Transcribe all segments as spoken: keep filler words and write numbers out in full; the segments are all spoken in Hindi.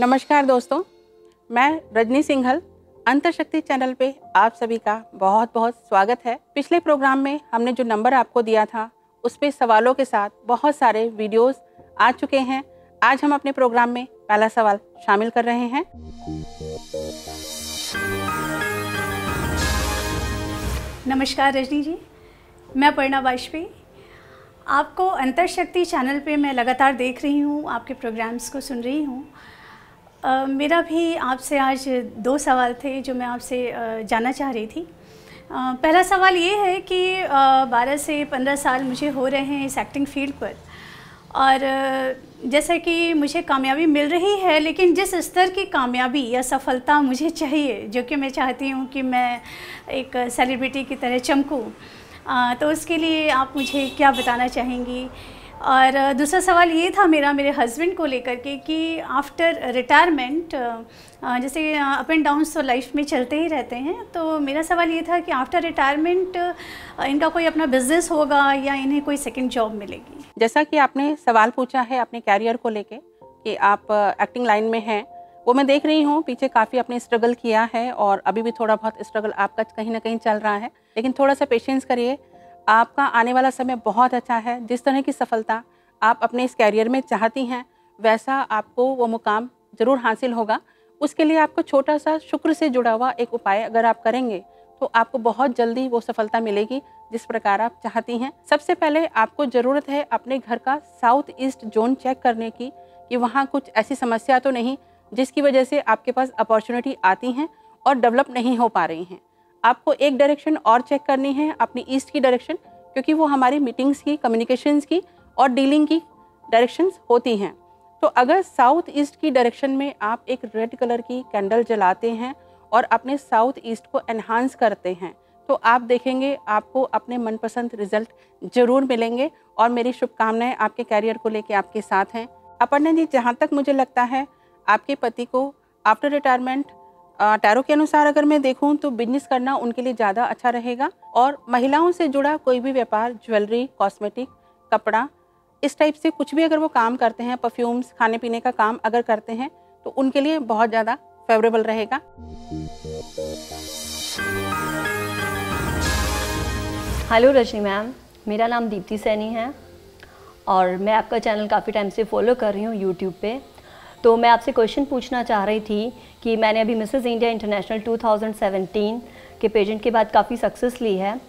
नमस्कार दोस्तों, मैं रजनी सिंघल अंतरशक्ति चैनल पे आप सभी का बहुत बहुत स्वागत है। पिछले प्रोग्राम में हमने जो नंबर आपको दिया था उस पे सवालों के साथ बहुत सारे वीडियोस आ चुके हैं। आज हम अपने प्रोग्राम में पहला सवाल शामिल कर रहे हैं। नमस्कार रजनी जी, मैं परिणा बाशवी। आपको अंतरशक्ति चैनल पे मैं लगातार देख रही हूँ, आपके प्रोग्राम्स को सुन रही हूँ। Uh, मेरा भी आपसे आज दो सवाल थे जो मैं आपसे uh, जानना चाह रही थी। uh, पहला सवाल ये है कि बारह uh, से पंद्रह साल मुझे हो रहे हैं इस एक्टिंग फील्ड पर, और uh, जैसे कि मुझे कामयाबी मिल रही है, लेकिन जिस स्तर की कामयाबी या सफलता मुझे चाहिए, जो कि मैं चाहती हूँ कि मैं एक सेलिब्रिटी की तरह चमकूँ, uh, तो उसके लिए आप मुझे क्या बताना चाहेंगी। और दूसरा सवाल ये था मेरा मेरे हस्बैंड को लेकर के कि आफ्टर रिटायरमेंट, जैसे अप एंड डाउन्स तो लाइफ में चलते ही रहते हैं, तो मेरा सवाल ये था कि आफ्टर रिटायरमेंट इनका कोई अपना बिजनेस होगा या इन्हें कोई सेकंड जॉब मिलेगी। जैसा कि आपने सवाल पूछा है अपने कैरियर को लेके कि आप एक्टिंग लाइन में हैं, वो मैं देख रही हूँ पीछे काफ़ी आपने स्ट्रगल किया है और अभी भी थोड़ा बहुत स्ट्रगल आपका कहीं ना कहीं चल रहा है, लेकिन थोड़ा सा पेशेंस करिए। आपका आने वाला समय बहुत अच्छा है। जिस तरह की सफलता आप अपने इस कैरियर में चाहती हैं वैसा आपको वो मुकाम ज़रूर हासिल होगा। उसके लिए आपको छोटा सा शुक्र से जुड़ा हुआ एक उपाय अगर आप करेंगे तो आपको बहुत जल्दी वो सफलता मिलेगी जिस प्रकार आप चाहती हैं। सबसे पहले आपको ज़रूरत है अपने घर का साउथ ईस्ट जोन चेक करने की कि वहाँ कुछ ऐसी समस्या तो नहीं जिसकी वजह से आपके पास अपॉर्चुनिटी आती हैं और डेवलप नहीं हो पा रही हैं। आपको एक डायरेक्शन और चेक करनी है अपनी ईस्ट की डायरेक्शन, क्योंकि वो हमारी मीटिंग्स की, कम्युनिकेशंस की और डीलिंग की डायरेक्शंस होती हैं। तो अगर साउथ ईस्ट की डायरेक्शन में आप एक रेड कलर की कैंडल जलाते हैं और अपने साउथ ईस्ट को एनहांस करते हैं तो आप देखेंगे आपको अपने मनपसंद रिजल्ट ज़रूर मिलेंगे। और मेरी शुभकामनाएँ आपके कैरियर को लेकर आपके साथ हैं। अपर्णा जी, जहाँ तक मुझे लगता है आपके पति को आफ्टर रिटायरमेंट टैरो के अनुसार अगर मैं देखूं तो बिजनेस करना उनके लिए ज़्यादा अच्छा रहेगा, और महिलाओं से जुड़ा कोई भी व्यापार, ज्वेलरी, कॉस्मेटिक, कपड़ा, इस टाइप से कुछ भी अगर वो काम करते हैं, परफ्यूम्स, खाने पीने का काम अगर करते हैं तो उनके लिए बहुत ज़्यादा फेवरेबल रहेगा। हेलो रजनी मैम, मेरा नाम दीप्ति सैनी है और मैं आपका चैनल काफ़ी टाइम से फॉलो कर रही हूँ यूट्यूब पर। तो मैं आपसे क्वेश्चन पूछना चाह रही थी कि मैंने अभी मिसेज़ इंडिया इंटरनेशनल दो हज़ार सत्रह के पेजेंट के बाद काफ़ी सक्सेस ली है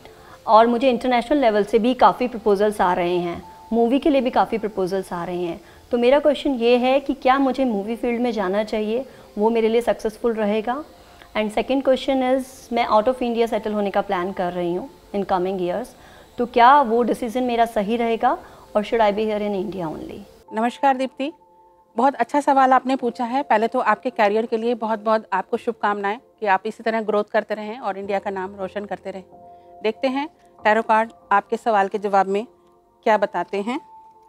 और मुझे इंटरनेशनल लेवल से भी काफ़ी प्रपोजल्स आ रहे हैं, मूवी के लिए भी काफ़ी प्रपोजल्स आ रहे हैं। तो मेरा क्वेश्चन ये है कि क्या मुझे मूवी फील्ड में जाना चाहिए, वो मेरे लिए सक्सेसफुल रहेगा। एंड सेकेंड क्वेश्चन इज़, मैं आउट ऑफ इंडिया सेटल होने का प्लान कर रही हूँ इन कमिंग ईयर्स, तो क्या वो डिसीज़न मेरा सही रहेगा और should I be here in India only. नमस्कार दीप्ति, बहुत अच्छा सवाल आपने पूछा है। पहले तो आपके कैरियर के लिए बहुत बहुत आपको शुभकामनाएं कि आप इसी तरह ग्रोथ करते रहें और इंडिया का नाम रोशन करते रहें। देखते हैं टैरो कार्ड आपके सवाल के जवाब में क्या बताते हैं।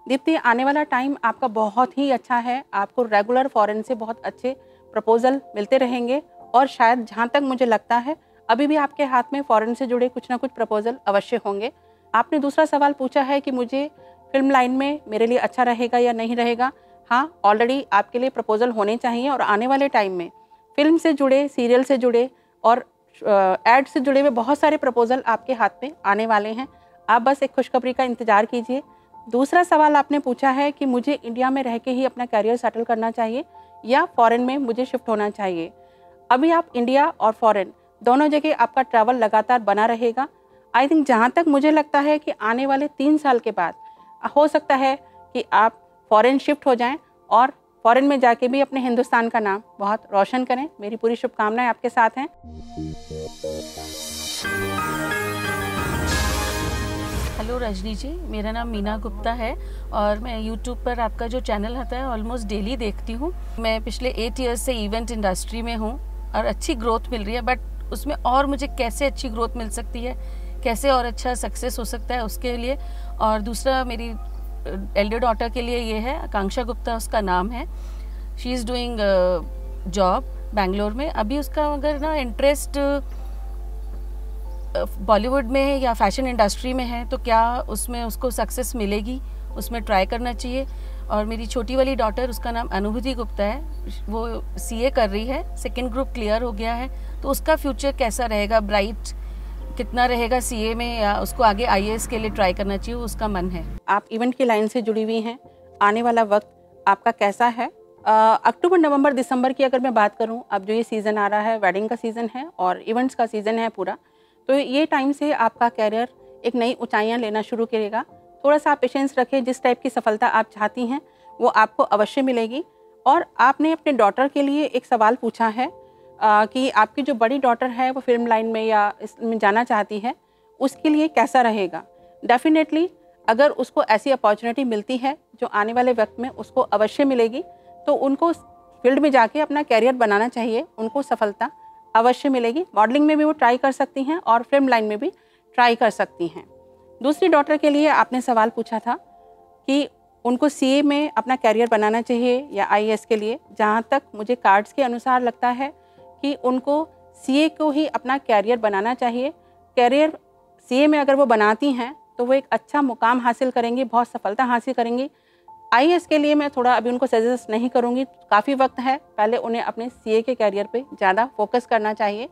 दीप्ति, आने वाला टाइम आपका बहुत ही अच्छा है। आपको रेगुलर फॉरेन से बहुत अच्छे प्रपोजल मिलते रहेंगे और शायद जहाँ तक मुझे लगता है अभी भी आपके हाथ में फॉरेन से जुड़े कुछ ना कुछ प्रपोजल अवश्य होंगे। आपने दूसरा सवाल पूछा है कि मुझे फिल्म लाइन में मेरे लिए अच्छा रहेगा या नहीं रहेगा। हाँ, ऑलरेडी आपके लिए प्रपोजल होने चाहिए और आने वाले टाइम में फिल्म से जुड़े, सीरियल से जुड़े और एड से जुड़े हुए बहुत सारे प्रपोजल आपके हाथ में आने वाले हैं। आप बस एक खुशखबरी का इंतज़ार कीजिए। दूसरा सवाल आपने पूछा है कि मुझे इंडिया में रह के ही अपना कैरियर सेटल करना चाहिए या फॉरेन में मुझे शिफ्ट होना चाहिए। अभी आप इंडिया और फॉरेन दोनों जगह आपका ट्रैवल लगातार बना रहेगा। आई थिंक जहाँ तक मुझे लगता है कि आने वाले तीन साल के बाद हो सकता है कि आप फॉरेन शिफ्ट हो जाएं और फॉरेन में जाके भी अपने हिंदुस्तान का नाम बहुत रोशन करें। मेरी पूरी शुभकामनाएं आपके साथ हैं। हेलो रजनी जी, मेरा नाम मीना गुप्ता है और मैं यूट्यूब पर आपका जो चैनल आता है ऑलमोस्ट डेली देखती हूँ। मैं पिछले एट इयर्स से इवेंट इंडस्ट्री में हूँ और अच्छी ग्रोथ मिल रही है, बट उसमें और मुझे कैसे अच्छी ग्रोथ मिल सकती है, कैसे और अच्छा सक्सेस हो सकता है उसके लिए। और दूसरा मेरी एल्डर डॉटर के लिए ये है, आकांक्षा गुप्ता उसका नाम है। She is doing job Bangalore में। अभी उसका अगर ना इंटरेस्ट बॉलीवुड में या फैशन इंडस्ट्री में है तो क्या उसमें उसको सक्सेस मिलेगी, उसमें ट्राई करना चाहिए। और मेरी छोटी वाली डॉटर, उसका नाम अनुभूति गुप्ता है, वो सीए कर रही है, सेकेंड ग्रुप क्लियर हो गया है, तो उसका फ्यूचर कैसा रहेगा, ब्राइट कितना रहेगा सीए में, या उसको आगे आईएएस के लिए ट्राई करना चाहिए, उसका मन है। आप इवेंट की लाइन से जुड़ी हुई हैं, आने वाला वक्त आपका कैसा है? अक्टूबर नवंबर दिसंबर की अगर मैं बात करूं, अब जो ये सीज़न आ रहा है, वेडिंग का सीज़न है और इवेंट्स का सीज़न है पूरा, तो ये टाइम से आपका कैरियर एक नई ऊंचाइयां लेना शुरू करेगा। थोड़ा सा आप पेशेंस रखें, जिस टाइप की सफलता आप चाहती हैं वो आपको अवश्य मिलेगी। और आपने अपने डॉटर के लिए एक सवाल पूछा है आ, कि आपकी जो बड़ी डॉटर है वो फिल्म लाइन में या इसमें जाना चाहती है, उसके लिए कैसा रहेगा। डेफिनेटली अगर उसको ऐसी अपॉर्चुनिटी मिलती है जो आने वाले वक्त में उसको अवश्य मिलेगी, तो उनको फील्ड में जाके अपना कैरियर बनाना चाहिए, उनको सफलता अवश्य मिलेगी। मॉडलिंग में भी वो ट्राई कर सकती हैं और फिल्म लाइन में भी ट्राई कर सकती हैं। दूसरी डॉटर के लिए आपने सवाल पूछा था कि उनको सीए में अपना कैरियर बनाना चाहिए या आईएएस के लिए। जहाँ तक मुझे कार्ड्स के अनुसार लगता है कि उनको सीए को ही अपना कैरियर बनाना चाहिए। कैरियर सीए में अगर वो बनाती हैं तो वो एक अच्छा मुकाम हासिल करेंगी, बहुत सफलता हासिल करेंगी। आईएएस के लिए मैं थोड़ा अभी उनको सजेस्ट नहीं करूँगी, काफ़ी वक्त है, पहले उन्हें अपने सीए के कैरियर पे ज़्यादा फोकस करना चाहिए।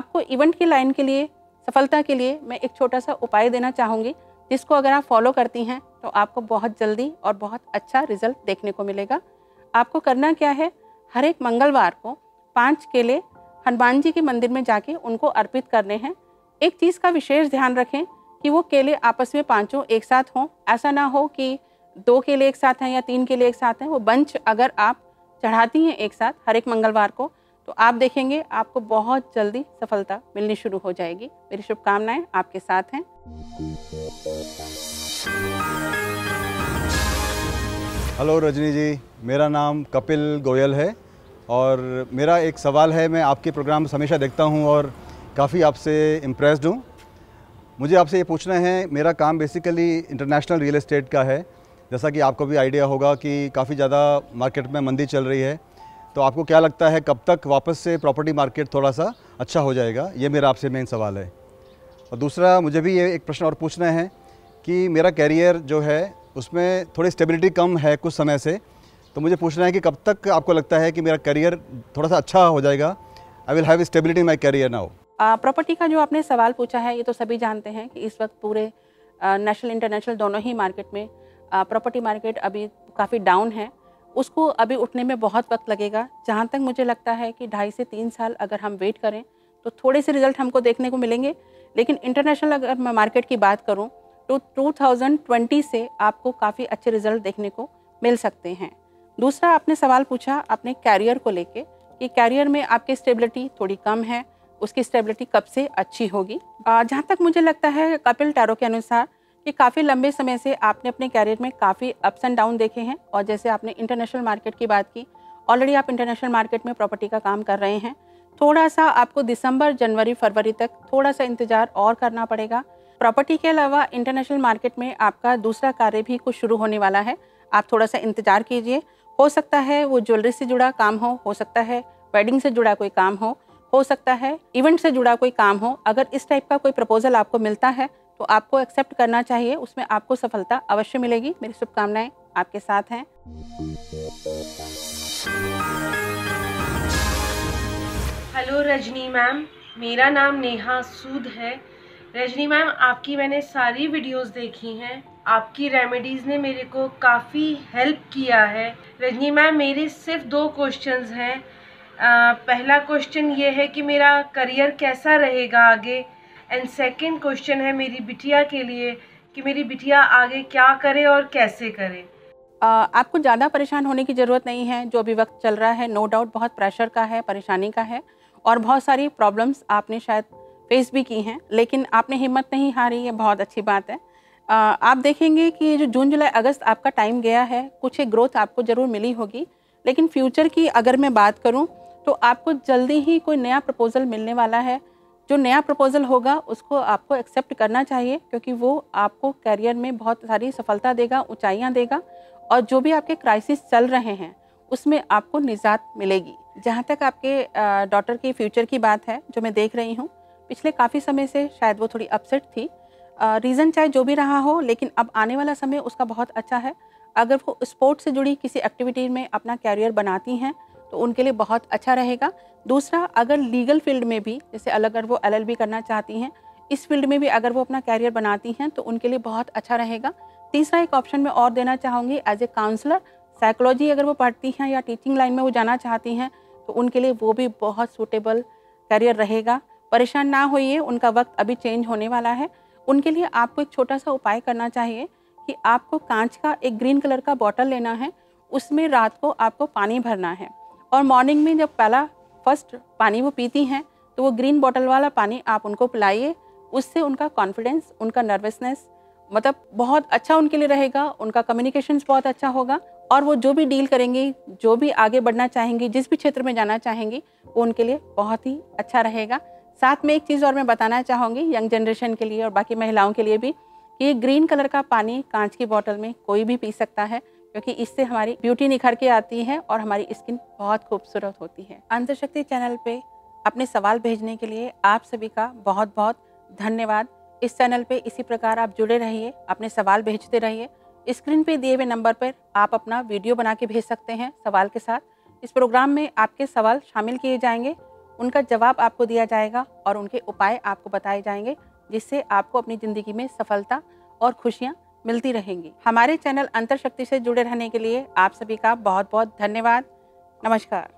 आपको इवेंट की लाइन के लिए, सफलता के लिए मैं एक छोटा सा उपाय देना चाहूँगी, जिसको अगर आप फॉलो करती हैं तो आपको बहुत जल्दी और बहुत अच्छा रिजल्ट देखने को मिलेगा। आपको करना क्या है, हर एक मंगलवार को पाँच केले हनुमान जी के मंदिर में जाके उनको अर्पित करने हैं। एक चीज़ का विशेष ध्यान रखें कि वो केले आपस में पाँचों एक साथ हों, ऐसा ना हो कि दो केले एक साथ हैं या तीन केले एक साथ हैं। वो बंच अगर आप चढ़ाती हैं एक साथ हर एक मंगलवार को, तो आप देखेंगे आपको बहुत जल्दी सफलता मिलनी शुरू हो जाएगी। मेरी शुभकामनाएं आपके साथ हैं। हेलो रजनी जी, मेरा नाम कपिल गोयल है और मेरा एक सवाल है। मैं आपके प्रोग्राम हमेशा देखता हूं और काफ़ी आपसे इम्प्रेस्ड हूं। मुझे आपसे ये पूछना है, मेरा काम बेसिकली इंटरनेशनल रियल एस्टेट का है। जैसा कि आपको भी आइडिया होगा कि काफ़ी ज़्यादा मार्केट में मंदी चल रही है, तो आपको क्या लगता है कब तक वापस से प्रॉपर्टी मार्केट थोड़ा सा अच्छा हो जाएगा? ये मेरा आपसे मेन सवाल है। और दूसरा मुझे भी ये एक प्रश्न और पूछना है कि मेरा कैरियर जो है उसमें थोड़ी स्टेबिलिटी कम है कुछ समय से, तो मुझे पूछना है कि कब तक आपको लगता है कि मेरा कैरियर थोड़ा सा अच्छा हो जाएगा? I will have stability in my career now. Property का जो आपने सवाल पूछा है, ये तो सभी जानते हैं कि इस वक्त पूरे नेशनल इंटरनेशनल दोनों ही मार्केट में प्रॉपर्टी मार्केट अभी काफ़ी डाउन है। उसको अभी उठने में बहुत वक्त लगेगा। जहाँ तक मुझे लगता है कि ढाई से तीन साल अगर हम वेट करें तो थोड़े से रिज़ल्ट हमको देखने को मिलेंगे। लेकिन इंटरनेशनल अगर मैं मार्केट की बात करूँ तो टू थाउजेंड ट्वेंटी से आपको काफ़ी अच्छे रिज़ल्ट देखने को मिल सकते हैं। दूसरा आपने सवाल पूछा अपने कैरियर को लेके कि कैरियर में आपकी स्टेबिलिटी थोड़ी कम है, उसकी स्टेबिलिटी कब से अच्छी होगी। जहाँ तक मुझे लगता है कपिल टैरो के अनुसार कि काफ़ी लंबे समय से आपने अपने कैरियर में काफ़ी अप्स एंड डाउन देखे हैं, और जैसे आपने इंटरनेशनल मार्केट की बात की, ऑलरेडी आप इंटरनेशनल मार्केट में प्रॉपर्टी का काम कर रहे हैं। थोड़ा सा आपको दिसंबर जनवरी फरवरी तक थोड़ा सा इंतज़ार और करना पड़ेगा। प्रॉपर्टी के अलावा इंटरनेशनल मार्केट में आपका दूसरा कार्य भी कुछ शुरू होने वाला है, आप थोड़ा सा इंतज़ार कीजिए। हो सकता है वो ज्वेलरी से जुड़ा काम हो, हो सकता है वेडिंग से जुड़ा कोई काम हो, हो सकता है इवेंट से जुड़ा कोई काम हो। अगर इस टाइप का कोई प्रपोजल आपको मिलता है तो आपको एक्सेप्ट करना चाहिए, उसमें आपको सफलता अवश्य मिलेगी। मेरी शुभकामनाएं आपके साथ हैं। हेलो रजनी मैम, मेरा नाम नेहा सूद है। रजनी मैम, आपकी मैंने सारी वीडियोस देखी हैं, आपकी रेमेडीज़ ने मेरे को काफ़ी हेल्प किया है। रजनी मैम, मेरे सिर्फ दो क्वेश्चंस हैं। आ, पहला क्वेश्चन ये है कि मेरा करियर कैसा रहेगा आगे, एंड सेकेंड क्वेश्चन है मेरी बिटिया के लिए कि मेरी बिटिया आगे क्या करे और कैसे करे। आ, आपको ज़्यादा परेशान होने की ज़रूरत नहीं है। जो अभी वक्त चल रहा है नो डाउट बहुत प्रेशर का है, परेशानी का है, और बहुत सारी प्रॉब्लम्स आपने शायद फेस भी की हैं, लेकिन आपने हिम्मत नहीं हारी, ये बहुत अच्छी बात है। आ, आप देखेंगे कि जो जून जुलाई अगस्त आपका टाइम गया है, कुछ एक ग्रोथ आपको ज़रूर मिली होगी। लेकिन फ्यूचर की अगर मैं बात करूँ तो आपको जल्दी ही कोई नया प्रपोज़ल मिलने वाला है। जो नया प्रपोजल होगा उसको आपको एक्सेप्ट करना चाहिए, क्योंकि वो आपको कैरियर में बहुत सारी सफलता देगा, ऊंचाइयां देगा, और जो भी आपके क्राइसिस चल रहे हैं उसमें आपको निजात मिलेगी। जहां तक आपके डॉटर की फ्यूचर की बात है, जो मैं देख रही हूं पिछले काफ़ी समय से शायद वो थोड़ी अपसेट थी, रीज़न चाहे जो भी रहा हो, लेकिन अब आने वाला समय उसका बहुत अच्छा है। अगर वो स्पोर्ट्स से जुड़ी किसी एक्टिविटी में अपना कैरियर बनाती हैं तो उनके लिए बहुत अच्छा रहेगा। दूसरा, अगर लीगल फील्ड में भी, जैसे अगर वो एल एल बी करना चाहती हैं, इस फील्ड में भी अगर वो अपना कैरियर बनाती हैं तो उनके लिए बहुत अच्छा रहेगा। तीसरा एक ऑप्शन मैं और देना चाहूँगी, एज ए काउंसलर साइकोलॉजी अगर वो पढ़ती हैं या टीचिंग लाइन में वो जाना चाहती हैं तो उनके लिए वो भी बहुत सूटेबल करियर रहेगा। परेशान ना होइए, उनका वक्त अभी चेंज होने वाला है। उनके लिए आपको एक छोटा सा उपाय करना चाहिए कि आपको कांच का एक ग्रीन कलर का बॉटल लेना है, उसमें रात को आपको पानी भरना है और मॉर्निंग में जब पहला फर्स्ट पानी वो पीती हैं तो वो ग्रीन बॉटल वाला पानी आप उनको पिलाइए। उससे उनका कॉन्फिडेंस, उनका नर्वसनेस मतलब बहुत अच्छा उनके लिए रहेगा, उनका कम्युनिकेशन बहुत अच्छा होगा और वो जो भी डील करेंगी, जो भी आगे बढ़ना चाहेंगी, जिस भी क्षेत्र में जाना चाहेंगी, वो उनके लिए बहुत ही अच्छा रहेगा। साथ में एक चीज़ और मैं बताना चाहूँगी यंग जनरेशन के लिए और बाकी महिलाओं के लिए भी कि ये ग्रीन कलर का पानी कांच की बोतल में कोई भी पी सकता है, क्योंकि इससे हमारी ब्यूटी निखर के आती है और हमारी स्किन बहुत खूबसूरत होती है। अंतर्शक्ति चैनल पे अपने सवाल भेजने के लिए आप सभी का बहुत बहुत धन्यवाद। इस चैनल पे इसी प्रकार आप जुड़े रहिए, अपने सवाल भेजते रहिए। स्क्रीन पे दिए हुए नंबर पर आप अपना वीडियो बना के भेज सकते हैं सवाल के साथ। इस प्रोग्राम में आपके सवाल शामिल किए जाएंगे, उनका जवाब आपको दिया जाएगा और उनके उपाय आपको बताए जाएंगे, जिससे आपको अपनी ज़िंदगी में सफलता और खुशियाँ मिलती रहेंगी। हमारे चैनल अंतर्शक्ति से जुड़े रहने के लिए आप सभी का बहुत बहुत धन्यवाद। नमस्कार।